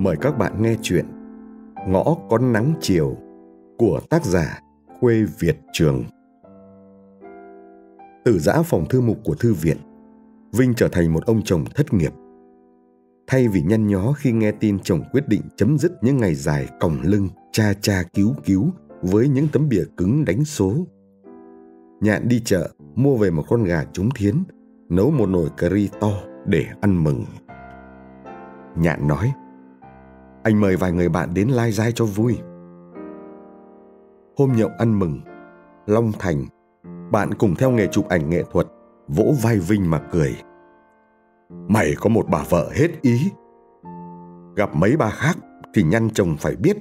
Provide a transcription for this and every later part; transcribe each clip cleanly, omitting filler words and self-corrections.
mời các bạn nghe truyện Ngõ có nắng chiều của tác giả Khuê Việt Trường. Từ giã phòng thư mục của thư viện, Vinh trở thành một ông chồng thất nghiệp. Thay vì nhăn nhó khi nghe tin chồng quyết định chấm dứt những ngày dài còng lưng cha cha cứu cứu với những tấm bìa cứng đánh số, Nhạn đi chợ mua về một con gà trống thiến, nấu một nồi cà ri to để ăn mừng. Nhạn nói: "Anh mời vài người bạn đến lai dai cho vui." Hôm nhậu ăn mừng, Long Thành, bạn cùng theo nghề chụp ảnh nghệ thuật, vỗ vai Vinh mà cười: "Mày có một bà vợ hết ý. Gặp mấy bà khác thì nhăn chồng phải biết.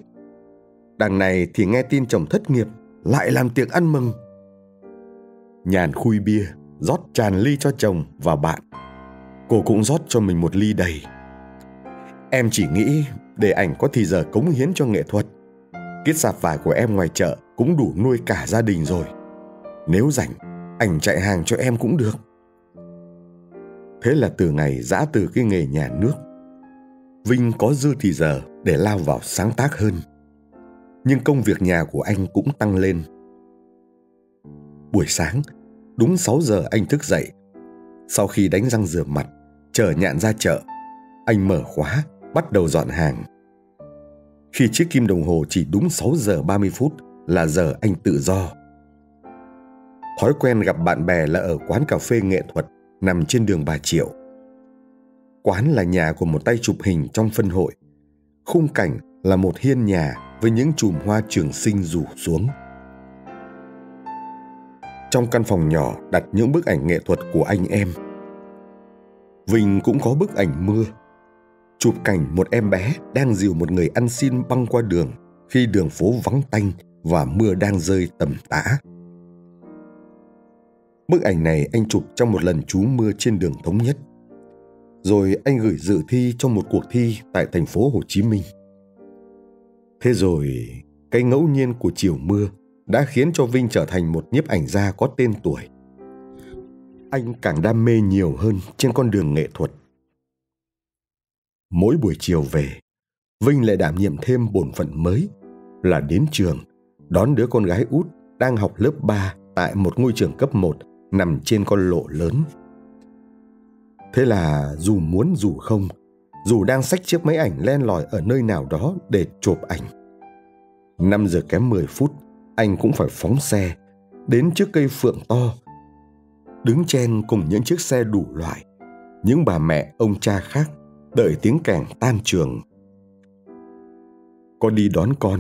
Đằng này thì nghe tin chồng thất nghiệp lại làm tiệc ăn mừng." Nhàn khui bia, rót tràn ly cho chồng và bạn. Cô cũng rót cho mình một ly đầy. "Em chỉ nghĩ để ảnh có thì giờ cống hiến cho nghệ thuật. Kiết sạp vải của em ngoài chợ cũng đủ nuôi cả gia đình rồi. Nếu rảnh, ảnh chạy hàng cho em cũng được." Thế là từ ngày giã từ cái nghề nhà nước, Vinh có dư thì giờ để lao vào sáng tác hơn. Nhưng công việc nhà của anh cũng tăng lên. Buổi sáng, đúng 6 giờ anh thức dậy. Sau khi đánh răng rửa mặt, chở Nhạn ra chợ, anh mở khóa, bắt đầu dọn hàng. Khi chiếc kim đồng hồ chỉ đúng 6 giờ 30 phút là giờ anh tự do. Thói quen gặp bạn bè là ở quán cà phê nghệ thuật nằm trên đường Bà Triệu. Quán là nhà của một tay chụp hình trong phân hội. Khung cảnh là một hiên nhà với những chùm hoa trường sinh rủ xuống. Trong căn phòng nhỏ đặt những bức ảnh nghệ thuật của anh em. Vinh cũng có bức ảnh mưa, chụp cảnh một em bé đang dìu một người ăn xin băng qua đường khi đường phố vắng tanh và mưa đang rơi tầm tã. Bức ảnh này anh chụp trong một lần trú mưa trên đường Thống Nhất. Rồi anh gửi dự thi trong một cuộc thi tại thành phố Hồ Chí Minh. Thế rồi, cái ngẫu nhiên của chiều mưa đã khiến cho Vinh trở thành một nhiếp ảnh gia có tên tuổi. Anh càng đam mê nhiều hơn trên con đường nghệ thuật. Mỗi buổi chiều về, Vinh lại đảm nhiệm thêm bổn phận mới là đến trường, đón đứa con gái út đang học lớp 3 tại một ngôi trường cấp 1 nằm trên con lộ lớn. Thế là dù muốn dù không, dù đang xách chiếc máy ảnh len lỏi ở nơi nào đó để chụp ảnh, 5 giờ kém 10 phút, anh cũng phải phóng xe, đến trước cây phượng to, đứng chen cùng những chiếc xe đủ loại, những bà mẹ ông cha khác, đợi tiếng kèn tan trường. Có đi đón con,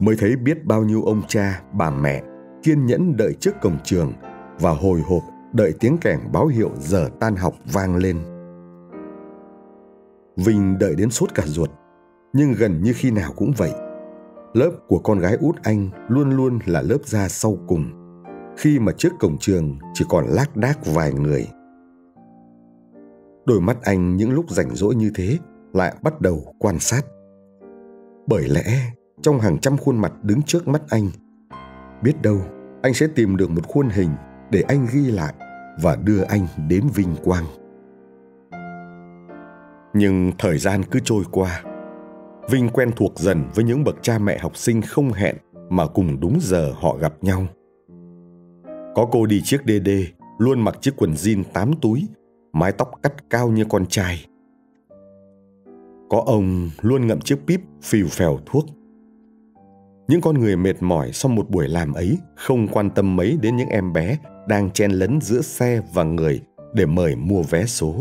mới thấy biết bao nhiêu ông cha, bà mẹ kiên nhẫn đợi trước cổng trường và hồi hộp đợi tiếng kèn báo hiệu giờ tan học vang lên. Vinh đợi đến sốt cả ruột, nhưng gần như khi nào cũng vậy. Lớp của con gái út anh luôn luôn là lớp ra sau cùng, khi mà trước cổng trường chỉ còn lác đác vài người. Đôi mắt anh những lúc rảnh rỗi như thế lại bắt đầu quan sát. Bởi lẽ trong hàng trăm khuôn mặt đứng trước mắt anh, biết đâu anh sẽ tìm được một khuôn hình để anh ghi lại và đưa anh đến vinh quang. Nhưng thời gian cứ trôi qua, Vinh quen thuộc dần với những bậc cha mẹ học sinh không hẹn mà cùng đúng giờ họ gặp nhau. Có cô đi chiếc DD, luôn mặc chiếc quần jean 8 túi, mái tóc cắt cao như con trai. Có ông luôn ngậm chiếc píp phìu phèo thuốc. Những con người mệt mỏi sau một buổi làm ấy không quan tâm mấy đến những em bé đang chen lấn giữa xe và người để mời mua vé số.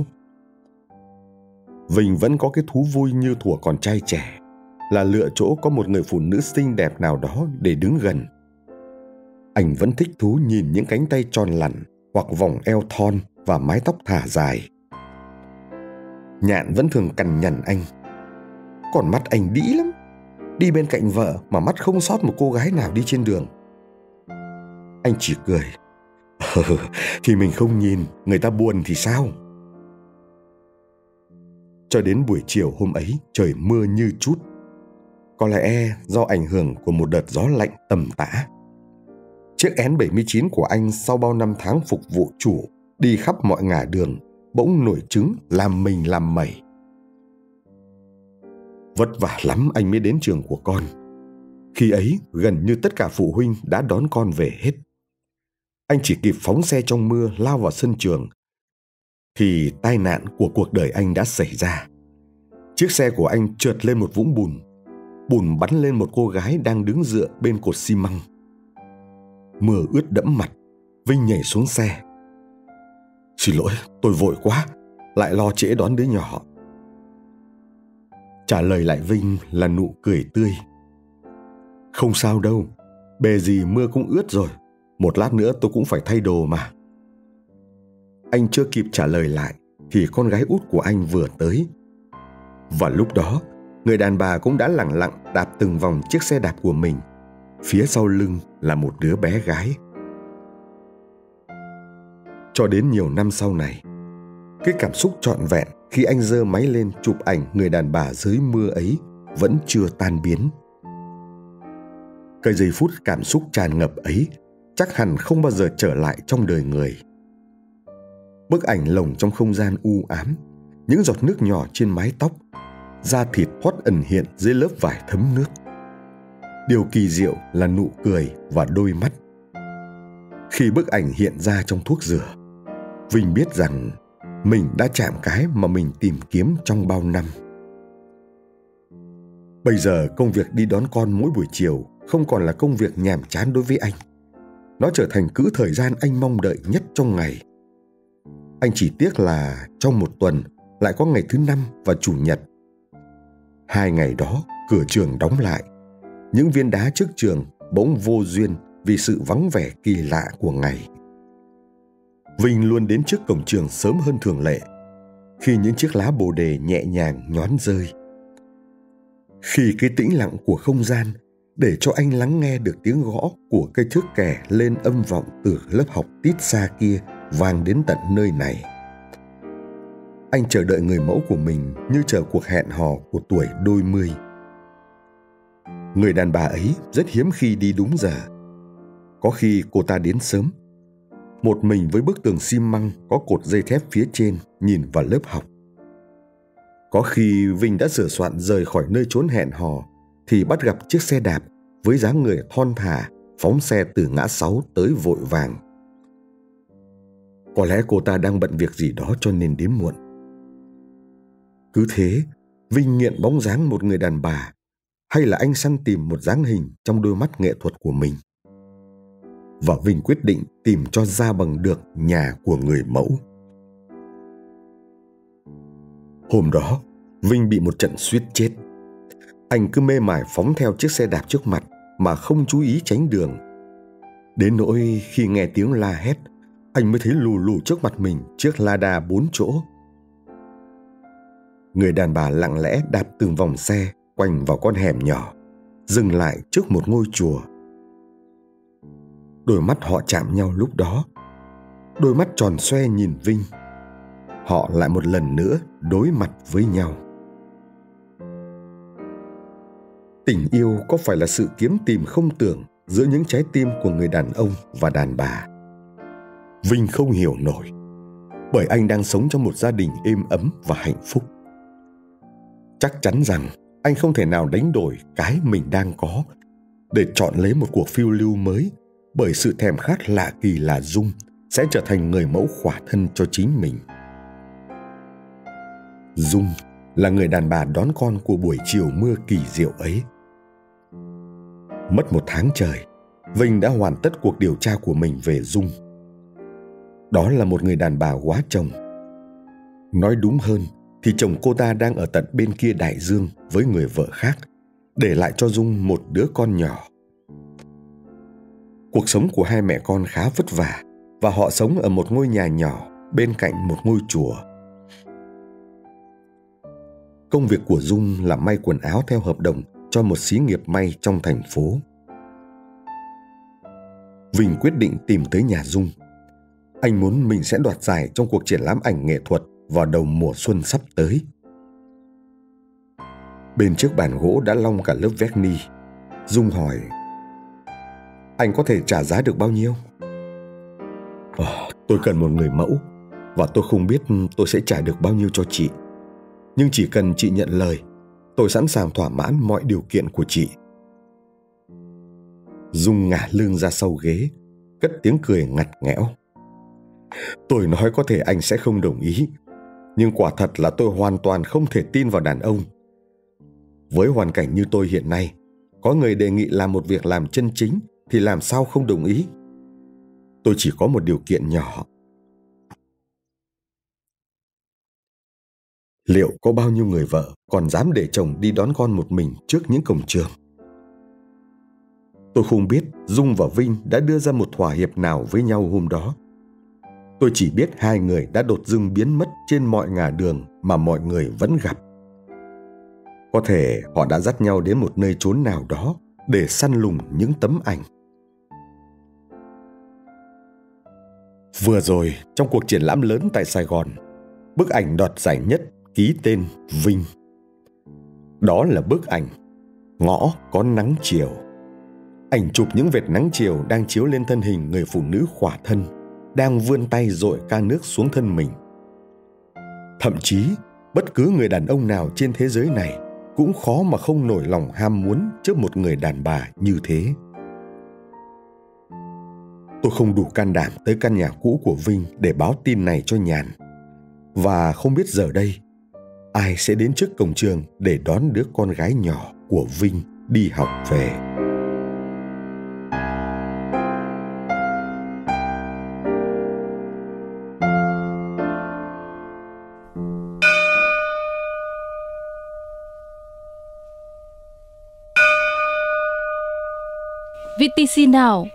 Vinh vẫn có cái thú vui như thuở còn trai trẻ là lựa chỗ có một người phụ nữ xinh đẹp nào đó để đứng gần. Anh vẫn thích thú nhìn những cánh tay tròn lẳn hoặc vòng eo thon và mái tóc thả dài. Nhạn vẫn thường cằn nhằn anh: "Còn mắt anh đĩ lắm, đi bên cạnh vợ mà mắt không sót một cô gái nào đi trên đường." Anh chỉ cười: "Thì mình không nhìn, người ta buồn thì sao?" Cho đến buổi chiều hôm ấy, trời mưa như trút. Có lẽ do ảnh hưởng của một đợt gió lạnh tầm tã. Chiếc N79 của anh sau bao năm tháng phục vụ chủ đi khắp mọi ngả đường bỗng nổi trứng làm mình làm mẩy. Vất vả lắm anh mới đến trường của con. Khi ấy gần như tất cả phụ huynh đã đón con về hết. Anh chỉ kịp phóng xe trong mưa lao vào sân trường thì tai nạn của cuộc đời anh đã xảy ra. Chiếc xe của anh trượt lên một vũng bùn. Bùn bắn lên một cô gái đang đứng dựa bên cột xi măng. Mưa ướt đẫm mặt, Vinh nhảy xuống xe. Xin lỗi, tôi vội quá, lại lo trễ đón đứa nhỏ. Trả lời lại Vinh là nụ cười tươi. Không sao đâu, bề gì mưa cũng ướt rồi, một lát nữa tôi cũng phải thay đồ mà. Anh chưa kịp trả lời lại thì con gái út của anh vừa tới. Và lúc đó, người đàn bà cũng đã lẳng lặng đạp từng vòng chiếc xe đạp của mình. Phía sau lưng là một đứa bé gái. Cho đến nhiều năm sau này, cái cảm xúc trọn vẹn khi anh giơ máy lên chụp ảnh người đàn bà dưới mưa ấy vẫn chưa tan biến. Cái giây phút cảm xúc tràn ngập ấy chắc hẳn không bao giờ trở lại trong đời người. Bức ảnh lồng trong không gian u ám, những giọt nước nhỏ trên mái tóc, da thịt thoát ẩn hiện dưới lớp vải thấm nước. Điều kỳ diệu là nụ cười và đôi mắt. Khi bức ảnh hiện ra trong thuốc rửa, Vinh biết rằng mình đã chạm cái mà mình tìm kiếm trong bao năm. Bây giờ công việc đi đón con mỗi buổi chiều không còn là công việc nhàm chán đối với anh. Nó trở thành quỹ thời gian anh mong đợi nhất trong ngày. Anh chỉ tiếc là trong một tuần lại có ngày thứ Năm và Chủ nhật. 2 ngày đó cửa trường đóng lại. Những viên đá trước trường bỗng vô duyên vì sự vắng vẻ kỳ lạ của ngày. Vinh luôn đến trước cổng trường sớm hơn thường lệ, khi những chiếc lá bồ đề nhẹ nhàng nhón rơi. Khi cái tĩnh lặng của không gian để cho anh lắng nghe được tiếng gõ của cây thước kẻ lên âm vọng từ lớp học tít xa kia vang đến tận nơi này. Anh chờ đợi người mẫu của mình như chờ cuộc hẹn hò của tuổi đôi mươi. Người đàn bà ấy rất hiếm khi đi đúng giờ. Có khi cô ta đến sớm, một mình với bức tường xi măng có cột dây thép phía trên nhìn vào lớp học. Có khi Vinh đã sửa soạn rời khỏi nơi chốn hẹn hò thì bắt gặp chiếc xe đạp với dáng người thon thả phóng xe từ ngã 6 tới vội vàng. Có lẽ cô ta đang bận việc gì đó cho nên đến muộn. Cứ thế, Vinh nghiện bóng dáng một người đàn bà, hay là anh săn tìm một dáng hình trong đôi mắt nghệ thuật của mình. Và Vinh quyết định tìm cho ra bằng được nhà của người mẫu. Hôm đó, Vinh bị một trận suýt chết. Anh cứ mê mải phóng theo chiếc xe đạp trước mặt mà không chú ý tránh đường. Đến nỗi khi nghe tiếng la hét, anh mới thấy lù lù trước mặt mình chiếc Lada 4 chỗ. Người đàn bà lặng lẽ đạp từng vòng xe quanh vào con hẻm nhỏ, dừng lại trước một ngôi chùa. Đôi mắt họ chạm nhau lúc đó. Đôi mắt tròn xoe nhìn Vinh. Họ lại một lần nữa đối mặt với nhau. Tình yêu có phải là sự kiếm tìm không tưởng giữa những trái tim của người đàn ông và đàn bà? Vinh không hiểu nổi, bởi anh đang sống trong một gia đình êm ấm và hạnh phúc. Chắc chắn rằng anh không thể nào đánh đổi cái mình đang có để chọn lấy một cuộc phiêu lưu mới, bởi sự thèm khát lạ kỳ lạ Dung sẽ trở thành người mẫu khỏa thân cho chính mình. Dung là người đàn bà đón con của buổi chiều mưa kỳ diệu ấy. Mất 1 tháng trời, Vinh đã hoàn tất cuộc điều tra của mình về Dung. Đó là một người đàn bà quá chồng. Nói đúng hơn thì chồng cô ta đang ở tận bên kia đại dương với người vợ khác, để lại cho Dung một đứa con nhỏ. Cuộc sống của hai mẹ con khá vất vả, và họ sống ở một ngôi nhà nhỏ bên cạnh một ngôi chùa. Công việc của Dung là may quần áo theo hợp đồng cho một xí nghiệp may trong thành phố. Vinh quyết định tìm tới nhà Dung. Anh muốn mình sẽ đoạt giải trong cuộc triển lãm ảnh nghệ thuật vào đầu mùa xuân sắp tới. Bên trước bàn gỗ đã long cả lớp verni, Dung hỏi: Anh có thể trả giá được bao nhiêu? Tôi cần một người mẫu, và tôi không biết tôi sẽ trả được bao nhiêu cho chị. Nhưng chỉ cần chị nhận lời, Tôi sẵn sàng thỏa mãn mọi điều kiện của chị. Dung ngả lưng ra sau ghế, cất tiếng cười ngặt nghẽo. Tôi nói có thể anh sẽ không đồng ý, nhưng quả thật là tôi hoàn toàn không thể tin vào đàn ông. Với hoàn cảnh như tôi hiện nay, có người đề nghị làm một việc làm chân chính thì làm sao không đồng ý. Tôi chỉ có một điều kiện nhỏ. Liệu có bao nhiêu người vợ còn dám để chồng đi đón con một mình trước những cổng trường? Tôi không biết Dung và Vinh đã đưa ra một thỏa hiệp nào với nhau hôm đó. Tôi chỉ biết hai người đã đột dưng biến mất trên mọi ngả đường mà mọi người vẫn gặp. Có thể họ đã dắt nhau đến một nơi chốn nào đó để săn lùng những tấm ảnh. Vừa rồi, trong cuộc triển lãm lớn tại Sài Gòn, bức ảnh đoạt giải nhất ký tên Vinh. Đó là bức ảnh Ngõ Có Nắng Chiều. Ảnh chụp những vệt nắng chiều đang chiếu lên thân hình người phụ nữ khỏa thân, đang vươn tay dội ca nước xuống thân mình. Thậm chí, bất cứ người đàn ông nào trên thế giới này cũng khó mà không nổi lòng ham muốn trước một người đàn bà như thế. Tôi không đủ can đảm tới căn nhà cũ của Vinh để báo tin này cho Nhàn. Và không biết giờ đây, ai sẽ đến trước cổng trường để đón đứa con gái nhỏ của Vinh đi học về. VTC nào?